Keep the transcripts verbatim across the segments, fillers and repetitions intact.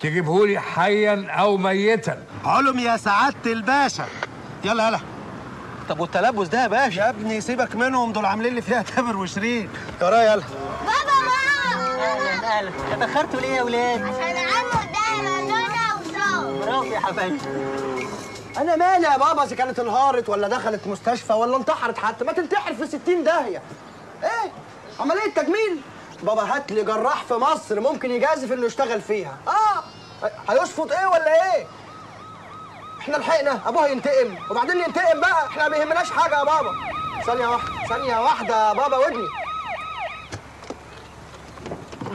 تجيبهولي حيا او ميتا. علم يا سعاده الباشا. يلا يلا. طب والتلبس ده يا باشا؟ يا ابني سيبك منهم، دول عاملين لي فيها تامر وشريك. يلا يلا. بابا بابا اهلا اهلا. اتاخرتوا ليه يا ولاد؟ عشان عمو ده مدونه وصاوي. برافو يا حبايبي. انا مالي يا بابا اذا كانت انهارت ولا دخلت مستشفى ولا انتحرت، حتى ما تنتحر في ستين داهيه. ايه؟ عمليه تجميل؟ بابا هات لي جراح في مصر ممكن يجازف اللي اشتغل فيها. اه هيشفط ايه ولا ايه؟ احنا لحقنا ابوها ينتقم وبعدين ينتقم بقى، احنا ما يهمناش حاجه يا بابا. ثانيه واحده ثانيه واحده يا بابا ودني.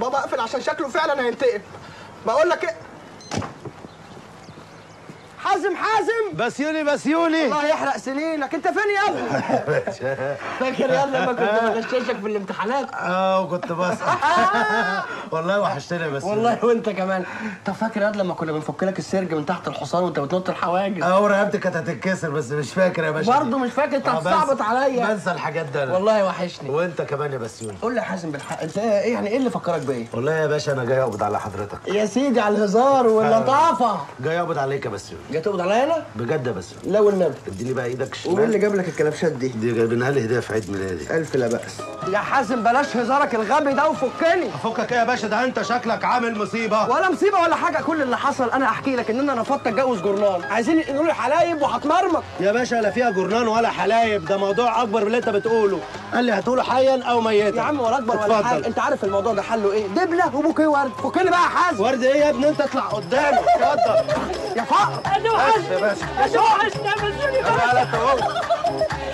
بابا اقفل عشان شكله فعلا هينتقم. بقول لك ايه؟ حازم حازم بسيوني بسيوني الله يحرق سنينك، انت فين يا ابني؟ فاكر يا لما كنت بغششك في الامتحانات؟ اه وكنت بسقط والله وحشتني بس والله. وانت كمان. طب فاكر يا لما كنا بنفك لك السرج من تحت الحصان وانت بتنط الحواجز؟ اه ورقبتك كانت هتتكسر بس مش فاكر يا باشا. برضه مش فاكر، انت بتصعبط عليا. بنسى الحاجات دي انا والله، وحشني. وانت كمان يا بسيوني. قول لي يا حازم بالحق، انت ايه يعني ايه اللي فكرك بايه؟ والله يا باشا انا جاي اقبض على حضرتك يا سيدي، على الهزار واللطافه. جاي اقبض عليك يا بسيوني. جاي تقبض عليا انا؟ بجد يا بسيوني؟ لا والنبي. اديني بقى ايدك الشمال. ومين اللي جاب لك الكلبشات دي؟ دي جايبينها لي هديه في عيد ميلادي. الف لا باس. يا حازم بلاش هزارك الغبي ده وفكني. افكك ايه يا باشا؟ ده انت شكلك عامل مصيبه. ولا مصيبه ولا حاجه، كل اللي حصل انا احكي لك ان انا رفضت اتجوز جورنان، عايزين يقولوا لي حلايب وهتمرمط. يا باشا لا فيها جورنان ولا حلايب، ده موضوع اكبر من اللي انت بتقوله. قال لي هتقوله حيا او ميتا. يا عم ولا اكبر ولا حاجه، انت عارف الموضوع ده حله ايه؟ دبله وبوكيه ورد. فكني بقى يا حازم. ورد ايه يا ابني؟ انت اطلع قدامي. اتفضل يا فقر. انا وحشت انا وحشت يا بسيوني.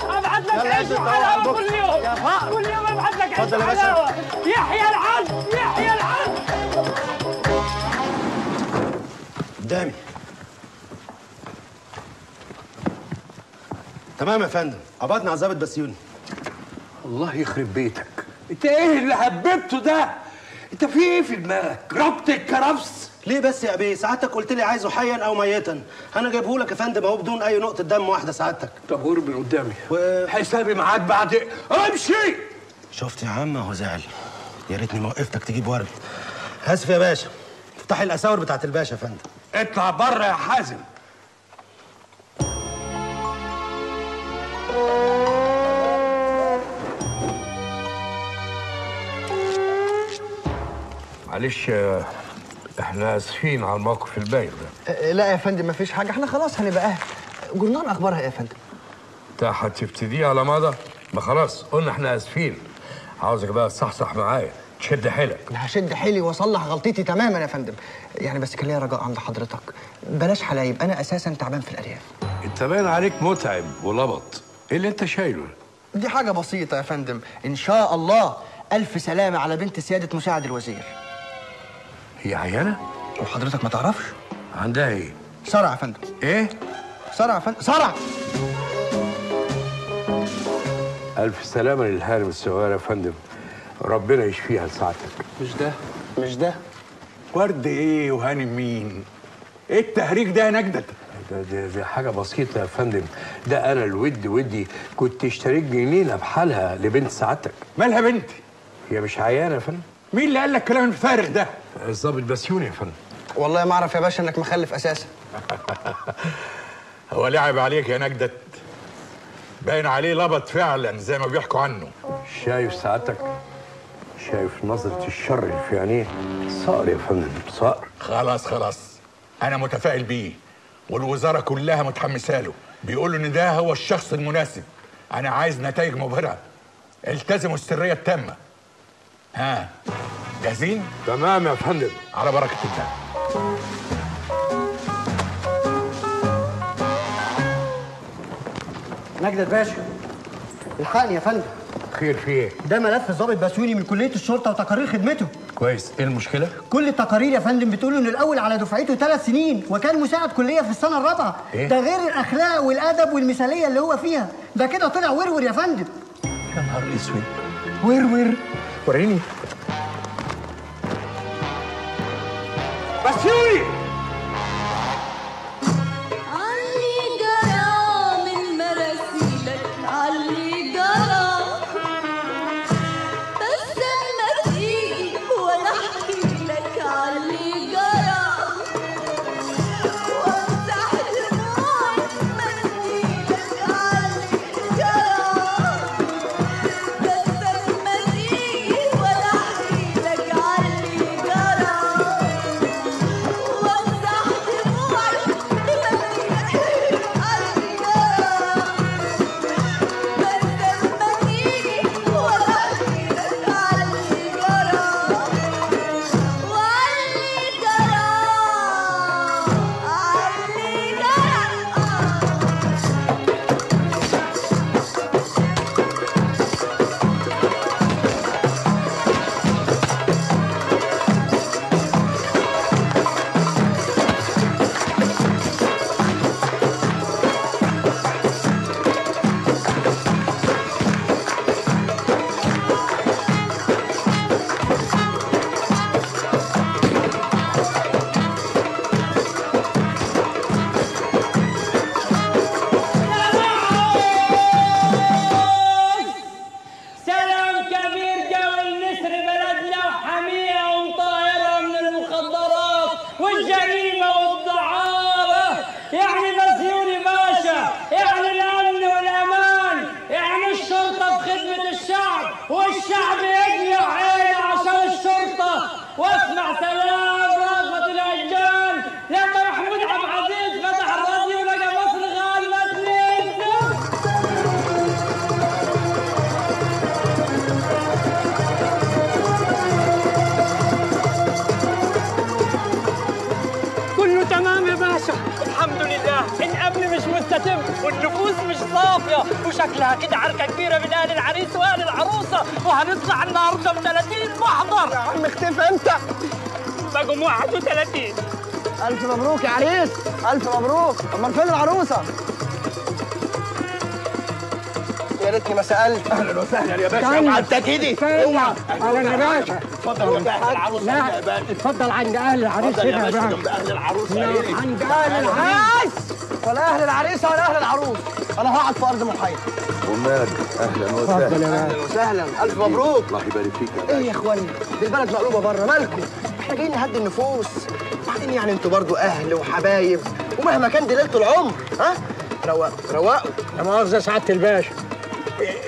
ابعت لك عيش وحلاوه كل يوم يا فقر، كل يوم ابعت لك عيش وحلاوه. يحيى العدل يحيى العدل. قدامي. تمام يا فندم، قبضنا على ظابط بسيوني. الله يخرب بيتك، انت ايه اللي حببته ده؟ انت في ايه في دماغك؟ ربط الكرفس ليه بس يا بيه؟ ساعتك قلت لي عايزه حيا او ميتا، انا جايبه لك يا فندم اهو بدون اي نقطه دم واحده ساعتك. طب قرب من قدامي وحسابي معاك بعد. امشي. شفت يا عم اهو زعل، يا ريتني ما وقفتك تجيب ورد. اسف يا باشا. افتحي الاساور بتاعت الباشا يا فندم. اطلع بره يا حازم. معلش احنا اسفين على الموقف البايخ ده. لا يا فندم مفيش حاجه، احنا خلاص هنبقى اهل. جورنان اخبارها ايه يا فندم؟ انت هتبتديه على ماضي؟ ما خلاص قلنا احنا اسفين. عاوزك بقى تصحصح معايا، تشد حيلك. هشد حيلي واصلح غلطتي تماما يا فندم، يعني بس كان ليا رجاء عند حضرتك بلاش حلايب، انا اساسا تعبان في الارياف. انت باين عليك متعب ولبط، ايه اللي انت شايله؟ دي حاجه بسيطه يا فندم، ان شاء الله الف سلامه على بنت سياده مساعد الوزير. هي عيانه؟ وحضرتك ما تعرفش؟ عندها ايه؟ صرع يا فندم. ايه؟ صرع يا فندم، صرع. ألف سلامة للهارم الصغير يا فندم، ربنا يشفيها لسعادتك. مش ده مش ده ورد ايه وهانم مين؟ ايه التهريج ده يا نجدة؟ ده ده دي حاجة بسيطة يا فندم، ده أنا الود ودي كنت اشتريت جنينة بحالها لبنت سعادتك. مالها بنتي؟ هي مش عيانة يا فندم. مين اللي قال لك الكلام الفارغ ده؟ الظابط بسيوني يا فندم. والله ما أعرف يا باشا إنك مخلف أساسا. هو لعب عليك يا نجدة، باين عليه لبط فعلا زي ما بيحكوا عنه. شايف سعادتك؟ شايف نظرة الشر اللي في عينيه؟ صقر يا فندم صقر. خلاص خلاص أنا متفائل بيه، والوزارة كلها متحمسة له، بيقولوا إن ده هو الشخص المناسب. أنا عايز نتائج مبهرة، التزموا السرية التامة. ها جاهزين؟ تمام يا فندم، على بركة الله. نجدة باشا الحقني يا فندم. خير في ايه؟ ده ملف الظابط بسيوني من كلية الشرطة وتقارير خدمته. كويس، ايه المشكلة؟ كل التقارير يا فندم بتقول إن الأول على دفعته ثلاث سنين وكان مساعد كلية في السنة الرابعة. إيه؟ ده غير الأخلاق والأدب والمثالية اللي هو فيها، ده كده طلع ورور يا فندم. يا نهار أسود، ورور. وريني بسيوني. والجريمة والضعارة، يعني بسيوني باشا، يعني الأمن والأمان، يعني الشرطة في خدمة الشعب، والشعب يجمع عينه عشان الشرطة. واسمع سلام رغبة الأجيال لما محمود عبد العزيز فتح الراديو ولقى مصر غالبة الحمد لله. الامن مش مستتب والنفوس مش صافيه وشكلها كده عركه كبيره من اهل العريس واهل العروسه، وهنطلع النهارده ب ثلاثين محضر. يا عم اختفى انت. مجموعه ثلاثين. الف مبروك يا عريس، الف مبروك. امال فين العروسه؟ يا ريتني ما سالت. اهلا وسهلا يا باشا. اوعى انت كده، اوعى. اهلا يا باشا. اتفضل عند اهل العروس. لا اتفضل عند اهل العريس هنا يا باشا. جنب اهل العروس. عند اهل العريس ولا اهل العريسه ولا اهل العروس. انا هقعد في ارض محايده. ومال. اهلا وسهلا. اهلا وسهلا. الف مبروك. الله يبارك فيك يا باشا. ايه يا اخواني؟ دي البلد مقلوبه بره، مالكم؟ احنا جايين نهدي النفوس. وبعدين يعني انتوا برضه اهل وحبايب، ومهما كان دي ليله العمر. ها؟ روقوا روقوا. لا مؤاخذه سعاده الباشا.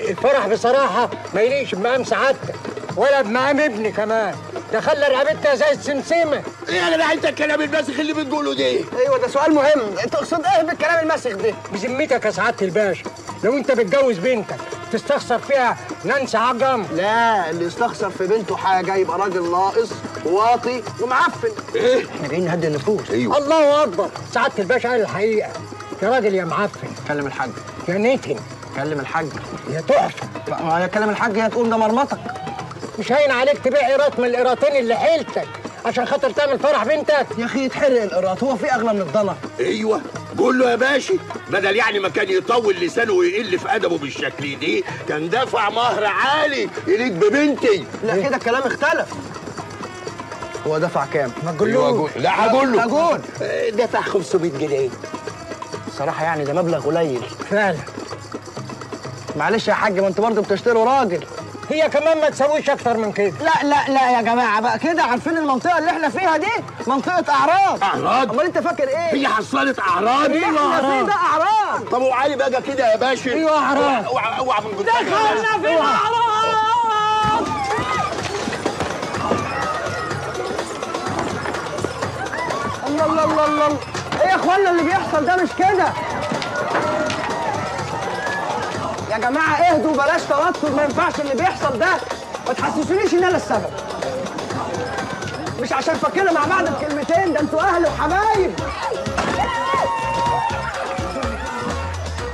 الفرح بصراحة ما يليقش بمقام سعادتك ولا بمقام ابني كمان، ده خلى رقبتنا زي السمسمة. ايه انا بقى انت الكلام المسخ اللي بتقوله ده؟ ايوه ده سؤال مهم، انت تقصد ايه بالكلام المسخ ده؟ بذمتك يا سعادة الباشا، لو انت بتجوز بنتك تستخسر فيها نانسي عجم؟ لا، اللي يستخسر في بنته حاجة يبقى راجل ناقص وواطي ومعفن. ايه؟ احنا جايين نهدي النفوس. ايوه. الله أكبر، سعادة الباشا قال الحقيقة. يا راجل يا معفن. كلم الحاج. يا نتن. كلم الحاج. يا تحفه. ما كلام الحاج يا تقول ده مرمطك. مش هين عليك تبيع قيراط من القيراطين اللي حيلتك عشان خاطر تعمل فرح بنتك؟ يا اخي يتحرق القيراط، هو في اغلى من الضلع؟ ايوه، قول له يا باشا بدل يعني ما كان يطول لسانه ويقل في ادبه بالشكل دي كان دافع مهر عالي يليق ببنتي. لا كده الكلام اختلف. هو دفع كام؟ ما تقولوش. لا هقول له. هقول دفع خمسمية جنيه. بصراحه يعني ده مبلغ قليل فعلا. معلش يا حاج، ما انتوا برضه بتشتروا راجل. هي كمان ما تسويش اكتر من كده. لا لا لا يا جماعه بقى كده، عارفين المنطقه اللي احنا فيها دي منطقه اعراض. اعراض؟ امال انت فاكر ايه؟ هي حصلت اعراض. ايه اعراض؟ ده اعراض. طب وعلي بقى كده يا باشا. ايوه اعراض. اوعى اوعى من جدك. دخلنا في الاعراض. الله الله الله الله. ايه يا اخوانا اللي بيحصل ده؟ مش كده يا جماعة، اهدوا بلاش توتر، ما ينفعش اللي بيحصل ده. ما تحسسونيش ان انا السبب، مش عشان فكنا مع بعض بكلمتين، ده انتوا اهل وحبايب.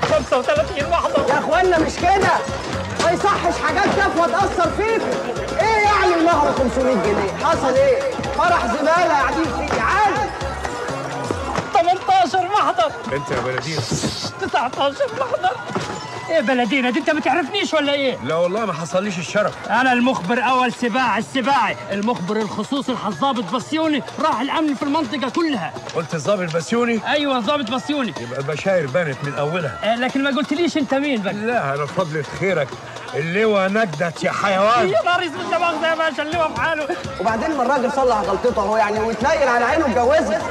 خمسة وثلاثين محضر يا اخوانا، مش كده. ما يصحش حاجات تافهة تأثر فيكم. ايه يعني المهر خمسمية جنيه؟ حصل ايه؟ فرح زمالة قاعدين فيه عادي. تمنتاشر محضر. انت يا بلدينا. تسعتاشر محضر. ايه بلدينا دي، انت ما تعرفنيش ولا ايه؟ لا والله ما حصليش الشرف. انا المخبر اول سباع السباعي، المخبر الخصوصي الضابط بسيوني، راح الامن في المنطقه كلها. قلت الضابط بسيوني؟ ايوه الضابط بسيوني. يبقى البشاير بانت من اولها. آه لكن ما قلتليش انت مين بقى. لا انا بفضل خيرك اللواء نجدت يا حيوان. يا نهار اسود، لا مؤاخذه يا باشا، اللواء في حاله. وبعدين ما الراجل صلح غلطته اهو يعني، واتنيل على عينه واتجوزها.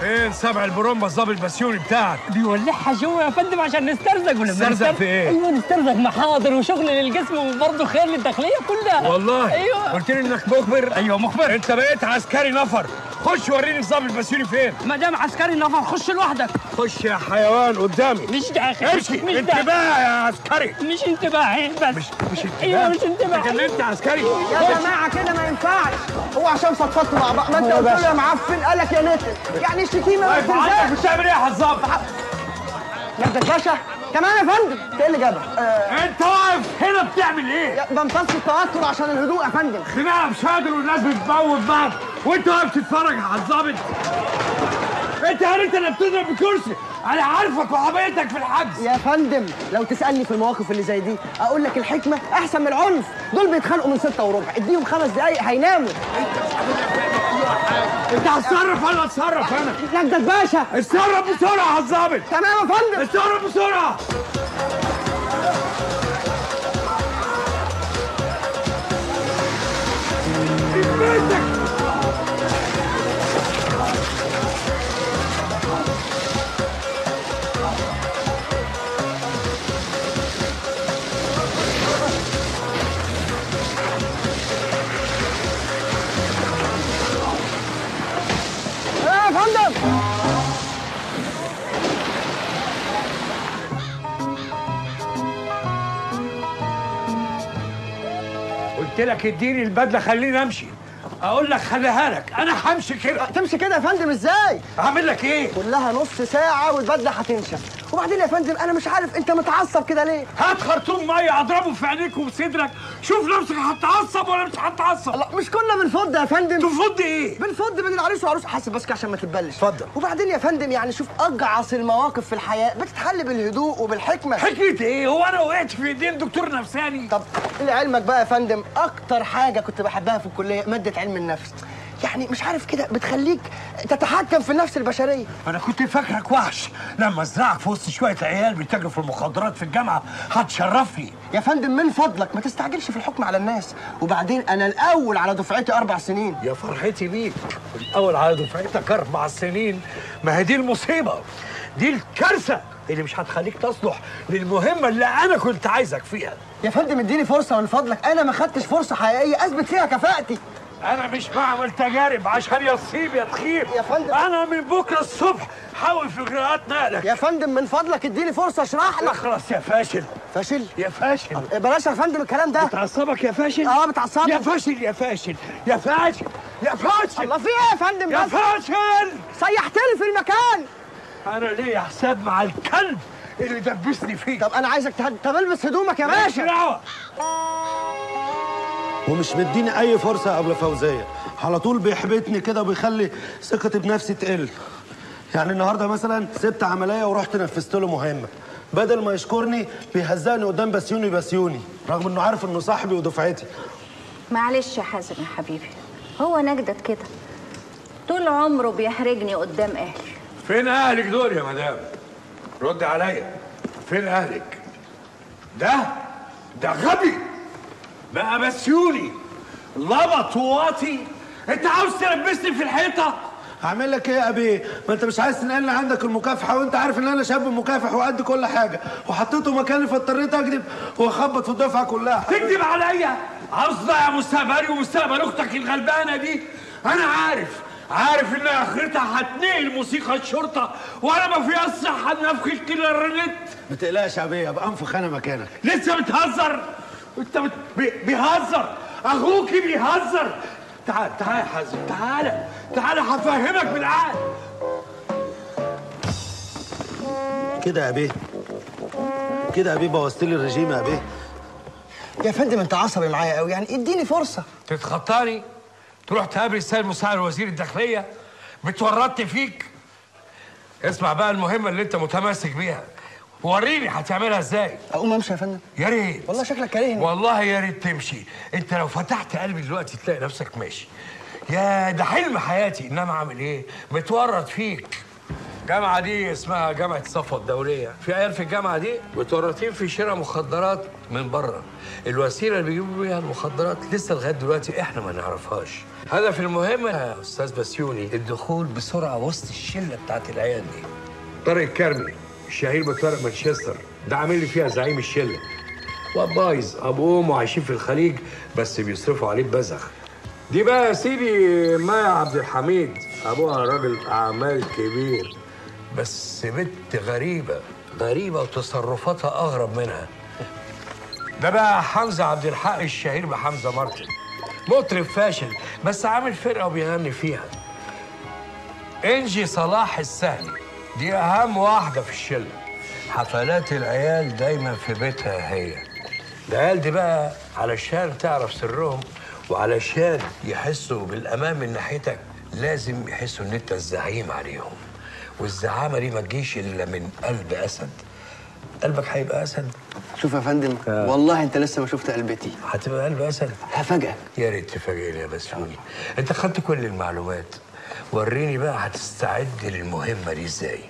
فين سبع البرومبا الظابط بسيوني بتاعك؟ بيولعها جوه يا فندم عشان نسترزق. ولا نسترزق في ايه؟ ايوه نسترزق محاضر وشغل للجسم وبرضه خير للداخليه كلها. والله؟ ايوه. قلت لي انك مخبر. ايوه مخبر. انت بقيت عسكري نفر، خش وريني الظابط بسيوني فين. ما دام عسكري نفر خش لوحدك. خش يا حيوان قدامي. مش داخل. امشي. مش انتباه يا عسكري. مش انتباهي بس. مش مش انتباه. ايوه مش انتباه. انت كلمت عسكري. يا جماعه كده ما ينفعش، هو عشان فضفضتوا مع بعض. ما انت قلت له يا معفن قال لك يا نتن، يعني الشتيمه ما بتنزلش. بتعمل ايه يا حزام؟ نجدة باشا. تمام يا فندم. انت ايه اللي جابك؟ أه... انت واقف هنا بتعمل ايه؟ بمتص التوتر عشان الهدوء يا فندم. خناقه مش قادر والناس بتموت بعض وانت واقف تتفرج على الظابط. انت انت اللي بتضرب بكرسي، انا عارفك وحبيتك في الحجز. يا فندم لو تسالني في المواقف اللي زي دي اقول لك الحكمه احسن من العنف. دول بيتخانقوا من ستة وربع، اديهم خمس دقايق هيناموا. انت هتصرف ولا اتصرف انا؟ نجدة باشا اتصرف بسرعه يا الظابط. تمام يا فندم. اتصرف بسرعه. قلت لك اديني البدله خليني امشي. اقول لك خليها لك، انا همشي كده. هتمشي كده يا فندم ازاي؟ هعمل لك ايه؟ كلها نص ساعه والبدله هتنشف. وبعدين يا فندم انا مش عارف انت متعصب كده ليه؟ هات خرطوم ميه اضربه في عينيك وفي صدرك، شوف نفسك هتتعصب ولا مش هتتعصب. لا مش كنا بنفض يا فندم. تفض ايه؟ بنفض بين العريس وعروس. حاسب بس عشان ما تتبلش. اتفضل. وبعدين يا فندم يعني شوف اجعص المواقف في الحياه بتتحل بالهدوء وبالحكمه. حكمه ايه؟ هو انا وقعت في ايدين دكتور نفساني؟ طب لعلمك بقى يا فندم اكتر حاجه كنت بحبها في الكليه ماده علم النفس، يعني مش عارف كده بتخليك تتحكم في النفس البشريه. انا كنت فاكرك وحش، لما ازرعك في وسط شويه عيال بيتاجروا في المخدرات في الجامعه هتشرفني. يا فندم من فضلك ما تستعجلش في الحكم على الناس، وبعدين انا الاول على دفعتي اربع سنين. يا فرحتي بيك، الاول على دفعتك اربع سنين، ما هي دي المصيبه، دي الكارثه اللي مش هتخليك تصلح للمهمه اللي انا كنت عايزك فيها. يا فندم اديني فرصه من فضلك، انا ما خدتش فرصه حقيقيه اثبت فيها كفاءتي. أنا مش بعمل تجارب عشان يصيب يا تخيب يا فندم. أنا من بكرة الصبح حاول في إجراءات نقلك يا فندم. من فضلك اديني فرصة أشرح لك. اخلص يا فاشل. فاشل؟ يا فاشل. أه بلاش يا فندم الكلام ده. بتعصبك يا فاشل؟ أه بتعصبك يا فاشل. يا فاشل يا فاشل يا فاشل. الله في إيه يا فندم؟ يا فاشل سيحتني في المكان. أنا ليا حساب مع الكلب اللي دبسني فيه. طب أنا عايزك تهدي. طب البس هدومك يا باشا. دعوة ومش مديني أي فرصة يا أبو فوزية، على طول بيحبطني كده وبيخلي ثقتي بنفسي تقل. يعني النهارده مثلا سبت عملية ورحت نفذت له مهمة، بدل ما يشكرني بيهزقني قدام بسيوني بسيوني، رغم إنه عارف إنه صاحبي ودفعتي. معلش يا حازم يا حبيبي، هو نجدت كده طول عمره بيحرجني قدام أهلي. فين أهلك دول يا مدام؟ رد عليا، فين أهلك؟ ده ده غبي بقى بسيوني، لبط وواطي. انت عاوز تلبسني في الحيطه؟ هعمل لك ايه يا ابي؟ ما انت مش عايز تنقلني عندك المكافحه، وانت عارف ان انا شاب مكافح وقد كل حاجه، وحطيته مكاني فاضطريت اكذب واخبط في الدفعه كلها. تكذب عليا؟ عاوز تضيع مستقبلي ومستقبل اختك الغلبانه دي؟ انا عارف عارف ان اخرتها هتنقل موسيقى الشرطه، وانا ما فيها الصحه ان انفخ كلارنت. ما تقلقش يا ابي، ابقى انفخ انا مكانك. لسه بتهزر؟ انت بيهزر، اخوك بيهزر. تعال تعال يا حازم، تعال تعال هفهمك بالعقل كده يا بيه. كده يا بيه بوظت لي الرجيم يا بيه. يا فندم انت عصبي معايا قوي، يعني اديني فرصه. تتخطاني تروح تقابل السيد مساعد وزير الداخليه؟ بتورطني فيك. اسمع بقى المهمه اللي انت متمسك بيها، وريني هتعملها ازاي. اقوم امشي يا فندم؟ يا ريت. والله شكلك كارهني. والله يا ريت تمشي، انت لو فتحت قلبي دلوقتي تلاقي نفسك ماشي. يا ده حلم حياتي، انما اعمل ايه؟ متورط فيك. الجامعه دي اسمها جامعه صفوه الدوليه، في عيال في الجامعه دي متورطين في شراء مخدرات من بره. الوسيله اللي بيجيبوا بيها المخدرات لسه لغايه دلوقتي احنا ما نعرفهاش. هدف المهمه يا استاذ بسيوني الدخول بسرعه وسط الشله بتاعت العيال دي. طارق الكرمي الشهير بطارق مانشستر ده عامل لي فيها زعيم الشله، وبايظ ابو امه عايشين في الخليج بس بيصرفوا عليه ببذخ. دي بقى يا سيدي مايا عبد الحميد، ابوها راجل اعمال كبير بس بنت غريبه غريبه وتصرفاتها اغرب منها. ده بقى حمزه عبد الحق الشهير بحمزه مارتن، مطرب فاشل بس عامل فرقه وبيغني فيها. انجي صلاح السهلي دي أهم واحدة في الشلة، حفلات العيال دايماً في بيتها هي. العيال دي بقى علشان تعرف سرهم وعلشان يحسوا بالأمان من ناحيتك لازم يحسوا إن أنت الزعيم عليهم، والزعامة دي ما تجيش إلا من قلب أسد. قلبك هيبقى أسد. شوف يا فندم آه. والله أنت لسه ما شفت قلبتي. هتبقى قلب أسد. هفاجئك. يا ريت تفاجئني يا بسيوني. أنت خدت كل المعلومات، وريني بقى هتستعد للمهمة دي ازاي.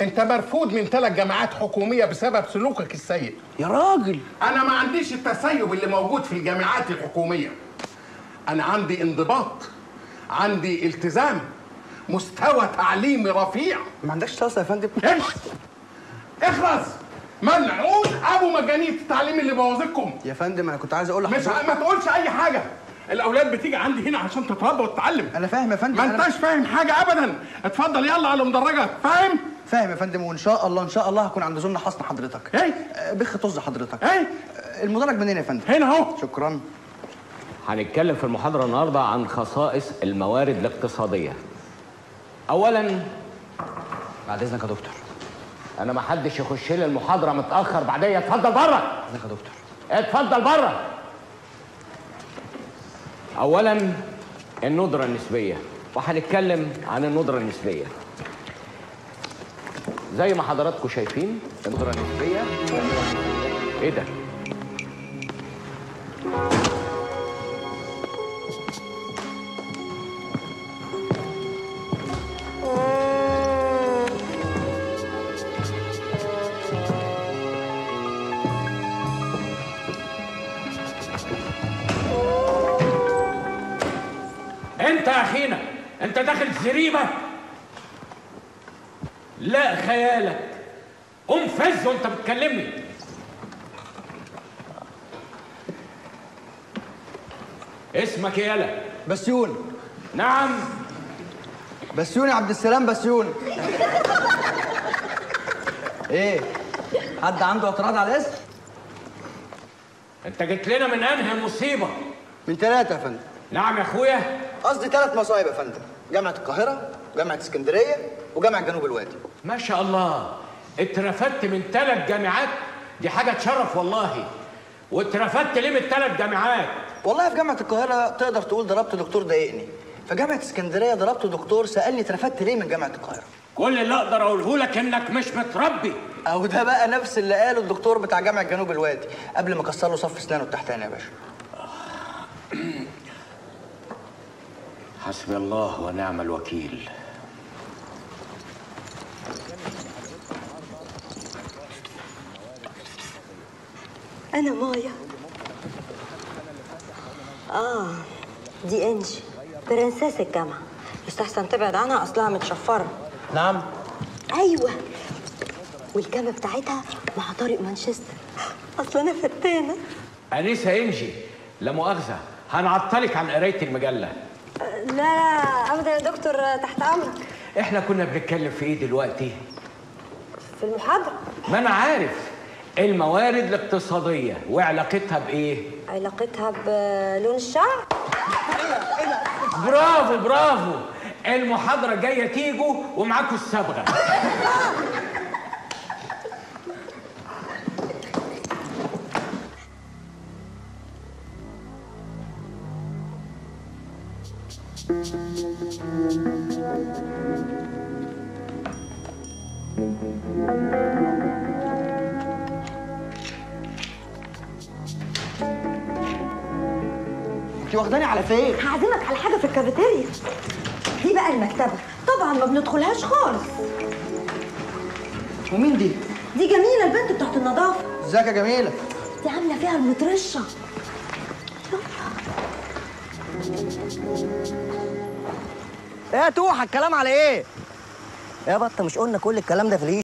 انت مرفوض من ثلاث جامعات حكوميه بسبب سلوكك السيء. يا راجل انا ما عنديش التسيب اللي موجود في الجامعات الحكوميه. انا عندي انضباط، عندي التزام، مستوى تعليمي رفيع. ما عندكش طاسه يا فندم؟ امشي اخرس منعوش ابو مجانيه التعليم اللي بوظتكم. يا فندم انا كنت عايز اقول لحضرتك مش ع... ما تقولش اي حاجه. الاولاد بتيجي عندي هنا عشان تتربى وتتعلم. انا فاهم يا فندم. ما انتش فاهم حاجه ابدا. اتفضل يلا على مدرجك. فاهم فاهم يا فندم. وان شاء الله ان شاء الله هكون عند ظن حسن حضرتك. ايه بخ طز حضرتك. ايه المدرج من هنا يا فندم. هنا اهو. شكرا. هنتكلم في المحاضره النهارده عن خصائص الموارد الاقتصاديه. اولا بعد اذنك يا دكتور، انا ما حدش يخش لي المحاضره متاخر بعديه. اتفضل بره. بعد اذنك يا دكتور. اتفضل بره. اولا الندره النسبيه، وهنتكلم عن الندره النسبيه. زي ما حضراتكم شايفين الندرة النسبية. ايه ده؟ انت يا اخينا انت داخل جريمة. لا خيالك. قوم فز وانت بتكلمني. اسمك يالا؟ بسيوني. نعم بسيوني عبد السلام بسيوني. ايه حد عنده اعتراض على الاسم؟ انت جيت لنا من انهي مصيبه؟ من ثلاثه يا فندم. نعم يا اخويا. قصدي ثلاث مصايب يا فندم، جامعه القاهره وجامعه اسكندريه وجامعه جنوب الوادي. ما شاء الله اترفدت من ثلاث جامعات، دي حاجه تشرف والله. واترفدت ليه من ثلاث جامعات؟ والله في جامعه القاهره تقدر تقول ضربت دكتور ضايقني، في جامعه اسكندريه ضربت دكتور سالني اترفدت ليه من جامعه القاهره. كل اللي اقدر اقوله لك انك مش متربي. او ده بقى نفس اللي قاله الدكتور بتاع جامعه جنوب الوادي قبل ما كسر له صف اسنانه التحتاني يا باشا. حسبي الله ونعم الوكيل. أنا مايا. آه دي إنجي برنسيس الجامعة، يستحسن تبعد عنها أصلها متشفرة. نعم؟ أيوه، والجامعة بتاعتها مع طريق مانشستر. أصل أنا فتانة. أنسة إنجي لا مؤاخذة، هنعطلك عن قراية المجلة. لا لا أبدا يا دكتور تحت أمرك. إحنا كنا بنتكلم في إيه دلوقتي؟ في المحاضرة. ما أنا عارف. الموارد الاقتصادية وعلاقتها بإيه؟ علاقتها بلون الشعر؟ برافو برافو. المحاضرة جاية تيجوا ومعاكم الصبغة. واخداني على فين؟ هعزمك على حاجه في الكافيتيريا. دي بقى المكتبه، طبعا ما بندخلهاش خالص. ومين دي؟ دي جميله البنت بتاعت النظافه. ازيك يا جميله؟ دي عامله فيها المطرشه. ايه يا توحه الكلام على ايه؟ يا بطه مش قلنا كل الكلام ده في الهيش؟